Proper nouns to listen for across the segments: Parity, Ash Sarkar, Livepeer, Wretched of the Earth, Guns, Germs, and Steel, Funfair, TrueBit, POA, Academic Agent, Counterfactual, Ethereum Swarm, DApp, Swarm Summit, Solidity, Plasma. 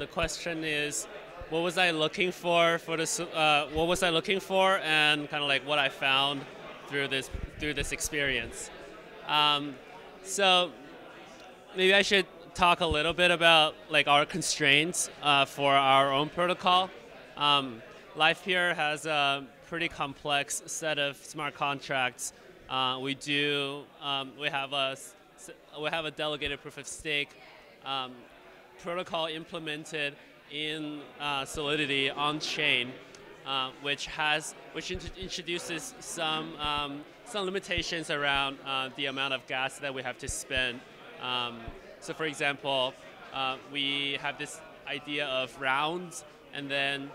The question is, what was I looking for this? What was I looking for, and kind of like what I found through this experience. So maybe I should talk a little bit about like our constraints for our own protocol. Livepeer has a pretty complex set of smart contracts. We have a delegated proof of stake protocol implemented in Solidity on chain, which introduces some limitations around the amount of gas that we have to spend. So, for example, we have this idea of rounds, and then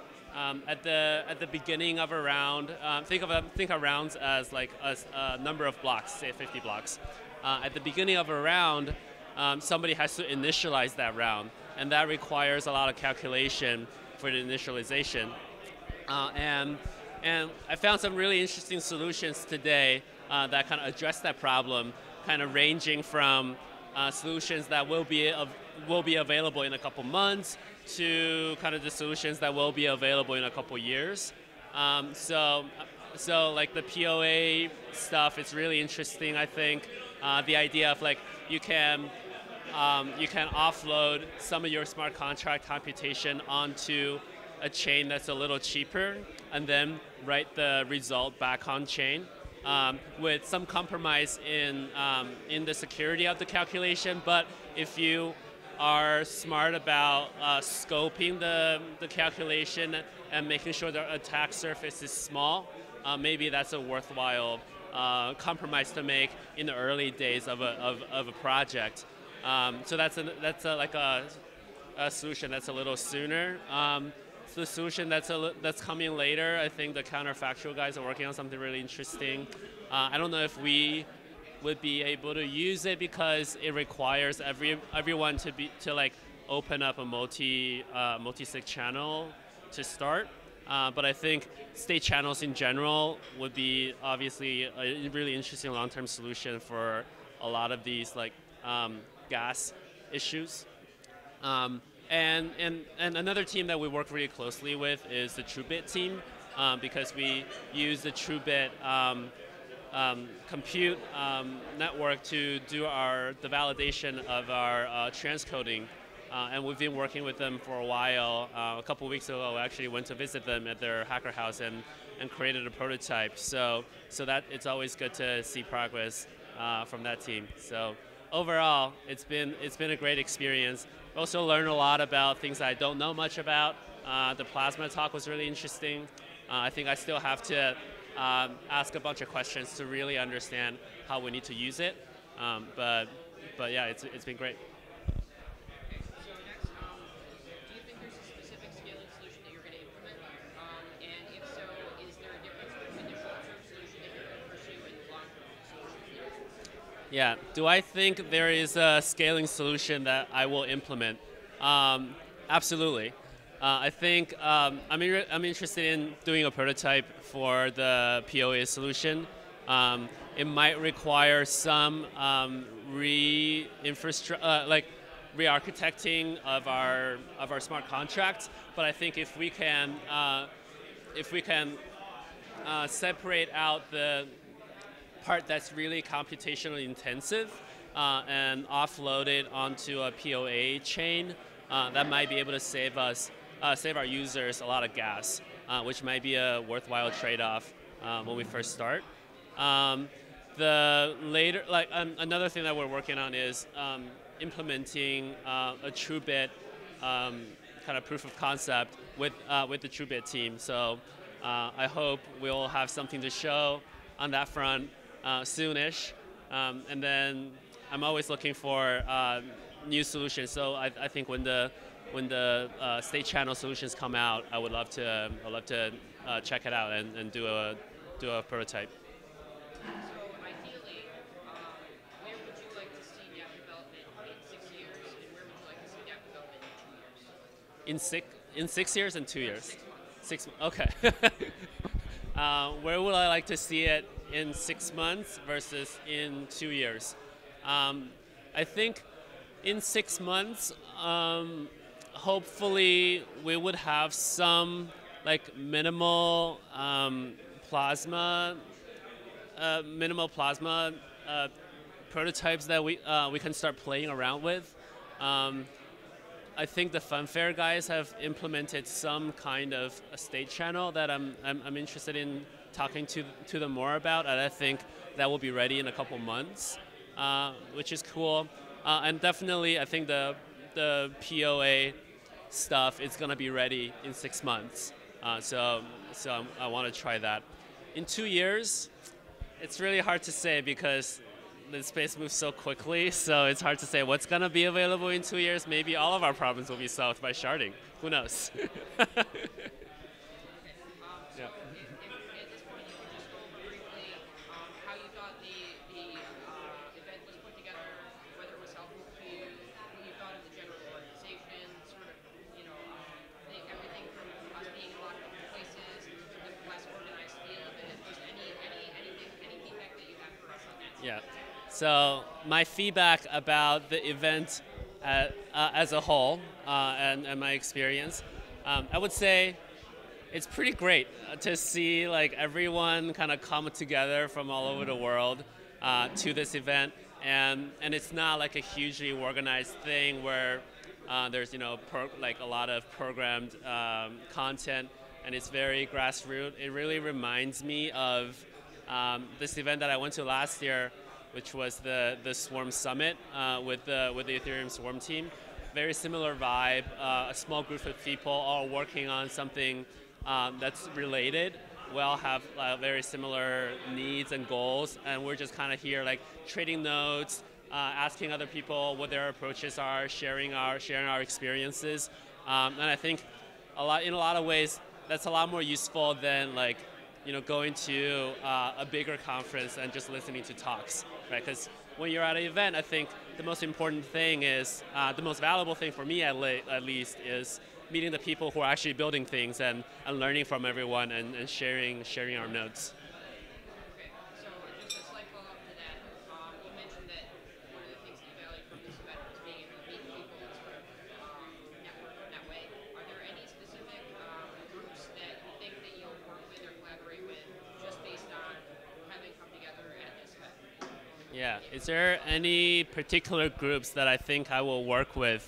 at the beginning of a round, think of rounds as like a number of blocks, say 50 blocks. At the beginning of a round, somebody has to initialize that round, and that requires a lot of calculation for the initialization. And I found some really interesting solutions today that kind of address that problem, kind of ranging from solutions that will be available in a couple months to kind of the solutions that will be available in a couple years. So like the POA stuff is really interesting, I think. The idea of like you can offload some of your smart contract computation onto a chain that's a little cheaper, and then write the result back on chain with some compromise in the security of the calculation. But if you are smart about scoping the calculation and making sure the attack surface is small, maybe that's a worthwhile compromise to make in the early days of a project. So that's like a solution that's a little sooner. The solution that's coming later, I think the Counterfactual guys are working on something really interesting. I don't know if we would be able to use it because it requires everyone to open up a multi-sig channel to start. But I think state channels in general would be obviously a really interesting long-term solution for a lot of these like gas issues. And another team that we work really closely with is the TrueBit team, because we use the TrueBit compute network to do the validation of our transcoding. And we've been working with them for a while. A couple weeks ago, I actually went to visit them at their hacker house and created a prototype. So that it's always good to see progress from that team. So overall, it's been a great experience. Also learned a lot about things I don't know much about. The Plasma talk was really interesting. I think I still have to ask a bunch of questions to really understand how we need to use it. But yeah, it's been great. So next, do you think there's a specific scaling solution that you're going to implement? And if so, is there a difference between the short-term solution that you're going to pursue and the long-term solution that you're going to pursue? Yeah. Do I think there is a scaling solution that I will implement? Absolutely. I think I'm interested in doing a prototype for the POA solution. It might require some re-architecting of our smart contracts, but I think if we can separate out the part that's really computationally intensive and offload it onto a POA chain, that might be able to save our users a lot of gas, which might be a worthwhile trade-off when we first start. Another thing that we're working on is implementing a TrueBit kind of proof of concept with the TrueBit team. So I hope we'll have something to show on that front soonish, and then I'm always looking for new solutions. So I think when the state channel solutions come out, I would love to check it out and do a prototype. So ideally, where would you like to see DApp development in 6 years, and where would you like to see DApp development in 2 years? In six years and 2 years. 6 months. Okay. Where would I like to see it in 6 months versus in 2 years? I think in 6 months, hopefully we would have some like minimal plasma prototypes that we can start playing around with. I think the Funfair guys have implemented some kind of a state channel that I'm interested in talking to them more about, and I think that will be ready in a couple months, which is cool. And definitely, I think the POA stuff is gonna be ready in 6 months. So I want to try that. In 2 years, it's really hard to say because the space moves so quickly, so it's hard to say what's going to be available in 2 years. Maybe all of our problems will be solved by sharding. Who knows? Yeah. So my feedback about the event as a whole and my experience, I would say it's pretty great to see like everyone kind of come together from all over the world to this event, and it's not like a hugely organized thing where there's like a lot of programmed content, and it's very grassroots. It really reminds me of this event that I went to last year, which was the Swarm Summit with the Ethereum Swarm team. Very similar vibe, a small group of people all working on something that's related. We all have very similar needs and goals, and we're just kind of here like trading notes, asking other people what their approaches are, sharing our experiences. And I think in a lot of ways that's a lot more useful than like going to a bigger conference and just listening to talks, right? Because when you're at an event, I think the most important thing is, the most valuable thing for me at least, is meeting the people who are actually building things and learning from everyone and sharing our notes. Okay, so just a slight follow-up to that. You mentioned that one of the things you value from this event was being able to meet people and sort of network in that way. Are there any specific groups that you think that you'll work with or collaborate with just based on having come together at this event? Yeah, is there any particular groups that I think I will work with?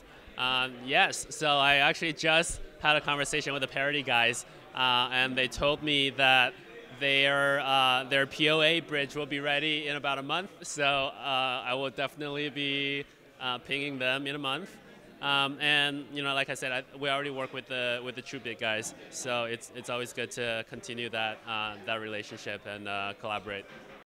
Yes, so I actually just had a conversation with the Parity guys, and they told me that their POA bridge will be ready in about a month, so I will definitely be pinging them in a month. And like I said, we already work with the TrueBit guys, so it's always good to continue that relationship and collaborate.